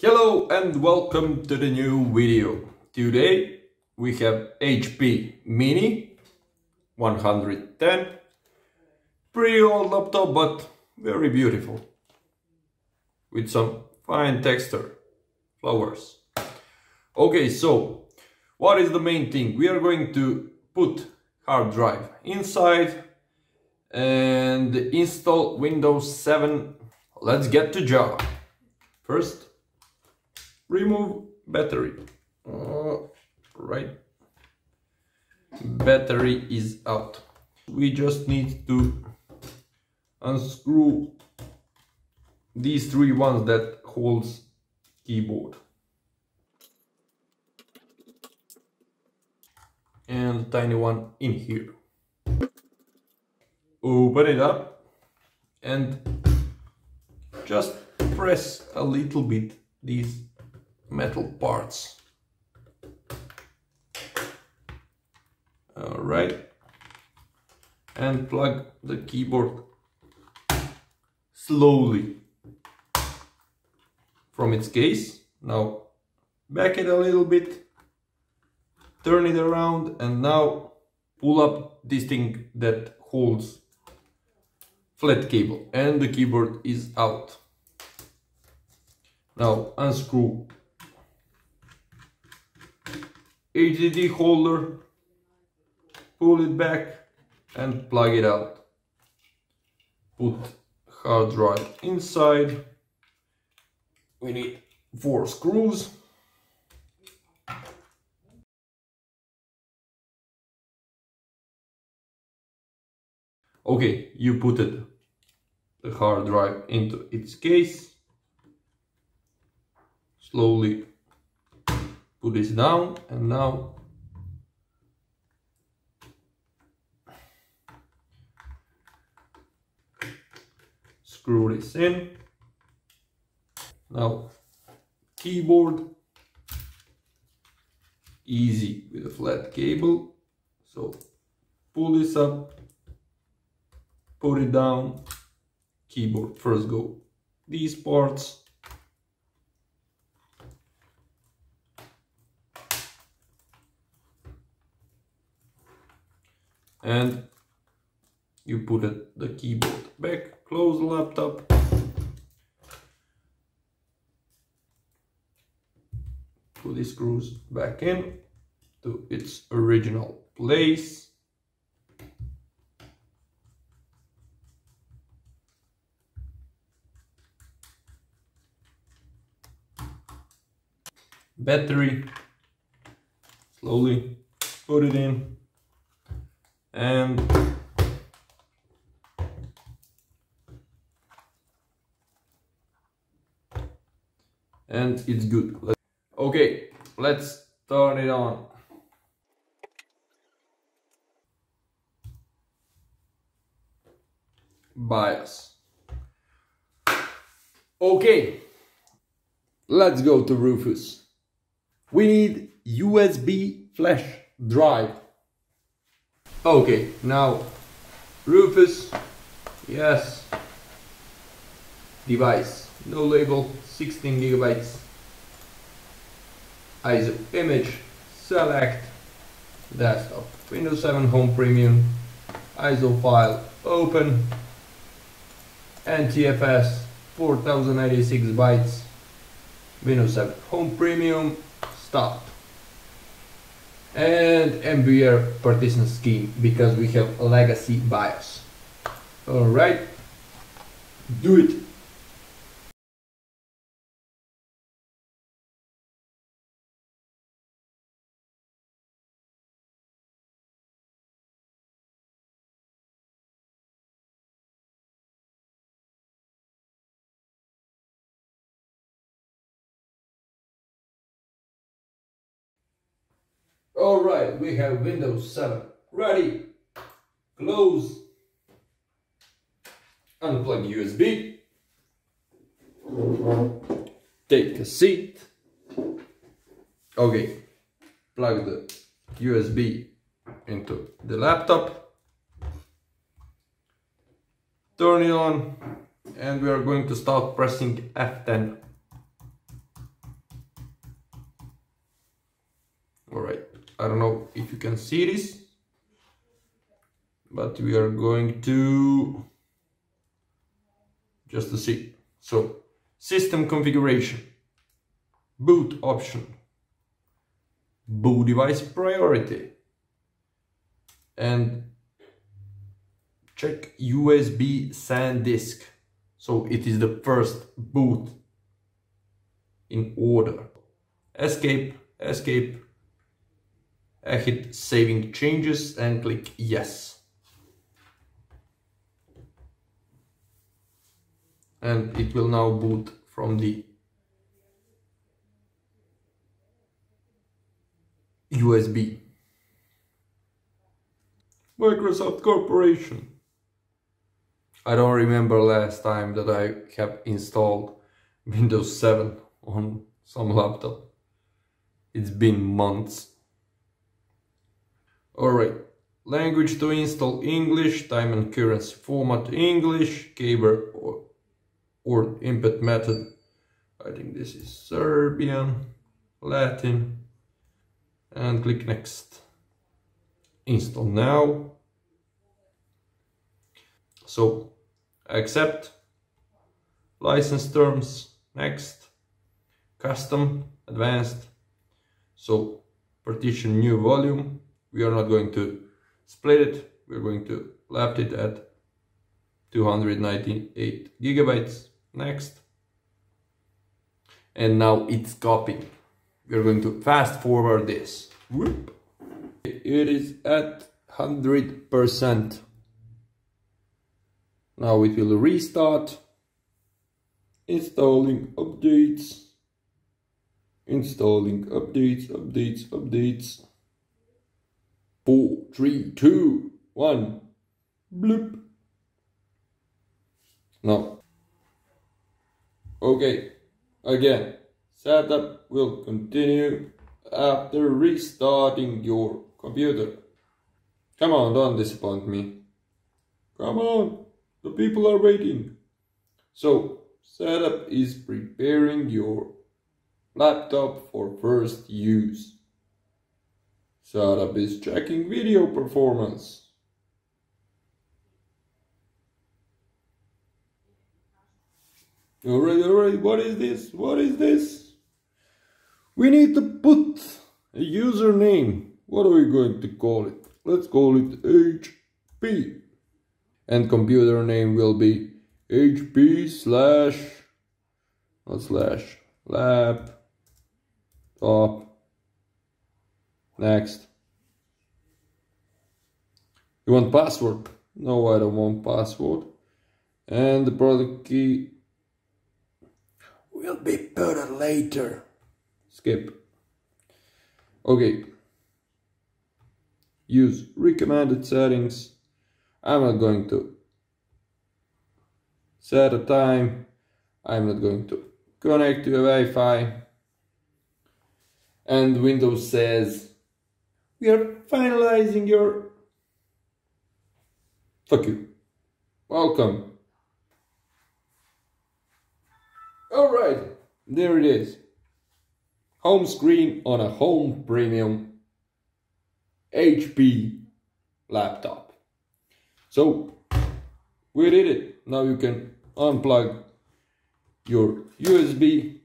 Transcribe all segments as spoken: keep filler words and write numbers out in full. Hello and welcome to the new video. Today we have H P Mini one ten. Pretty old laptop but very beautiful. With some fine texture. Flowers. Okay, so what is the main thing? We are going to put hard drive inside and install Windows seven. Let's get to Java. First, remove battery. All right, battery is out. We just need to unscrew these three ones that holds keyboard. And tiny one in here. Open it up and just press a little bit these metal parts. All right, and plug the keyboard slowly from its case. Now back it a little bit, turn it around, and now pull up this thing that holds flat cable, and the keyboard is out. Now unscrew H D D holder, pull it back and plug it out. Put hard drive inside. We need four screws. Okay, you put it, the hard drive into its case. Slowly put this down, and now screw this in. Now keyboard, easy with a flat cable, so pull this up, put it down, keyboard first go these parts. And you put it, the keyboard back, close the laptop, put the screws back in to its original place. Battery, slowly put it in. And and it's good. Let's, okay, let's turn it on. BIOS. Okay, let's go to Rufus. We need U S B flash drive. Okay, now Rufus, yes, device, no label, sixteen gigabytes, I S O image, select, desktop, Windows seven Home Premium, I S O file, open, N T F S, four thousand eighty-six bytes, Windows seven Home Premium, stop. And M B R partition scheme, because we have legacy BIOS. Alright, do it! Alright, we have Windows seven ready. Close. Unplug U S B. Take a seat. Okay, plug the U S B into the laptop. Turn it on, and we are going to start pressing F ten if you can see this, but we are going to just to see. So system configuration, boot option, boot device priority, and check U S B SanDisk. So it is the first boot in order. Escape, escape, I hit saving changes and click yes. And it will now boot from the U S B. Microsoft Corporation. I don't remember last time that I have installed Windows seven on some laptop. It's been months. Alright, language to install English, time and currency format English, keyboard or, or input method. I think this is Serbian, Latin, and click next. Install now. So accept license terms, next, custom, advanced, so partition new volume. We are not going to split it, we're going to lap it at two hundred ninety-eight gigabytes, next. And now it's copied. We're going to fast forward this. Whoop. It is at one hundred percent. Now it will restart. Installing updates. Installing updates, updates, updates. Four, three, two, one. Bloop. Now. Okay. Again. Setup will continue after restarting your computer. Come on, don't disappoint me. Come on, the people are waiting. So, setup is preparing your laptop for first use. Setup is checking video performance. Alright, alright, what is this? What is this? We need to put a username. What are we going to call it? Let's call it H P. And computer name will be H P slash, not slash, lab, top. Next. You want password? No, I don't want password. And the product key will be put later. Skip. Okay. Use recommended settings. I'm not going to set a time. I'm not going to connect to a Wi-Fi. And Windows says, we are finalizing your... Fuck you. Welcome. Alright, there it is. Home screen on a home premium H P laptop. So, we did it. Now you can unplug your U S B.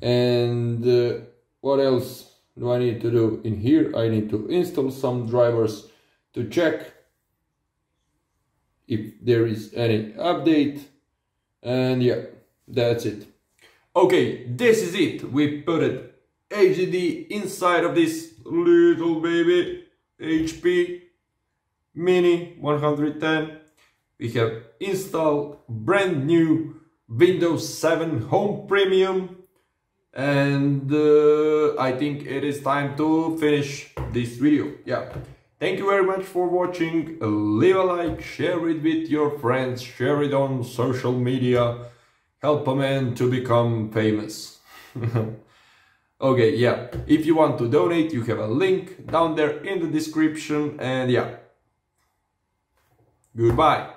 And uh, what else do I need to do in here? I need to install some drivers to check if there is any update. And yeah, that's it. Okay, this is it. We put it H D D inside of this little baby H P Mini one hundred ten. We have installed brand new Windows seven Home Premium. And uh, I think it is time to finish this video. Yeah, thank you very much for watching. Leave a like, share it with your friends, share it on social media. Help a man to become famous. Okay, yeah, if you want to donate, you have a link down there in the description. And yeah, goodbye.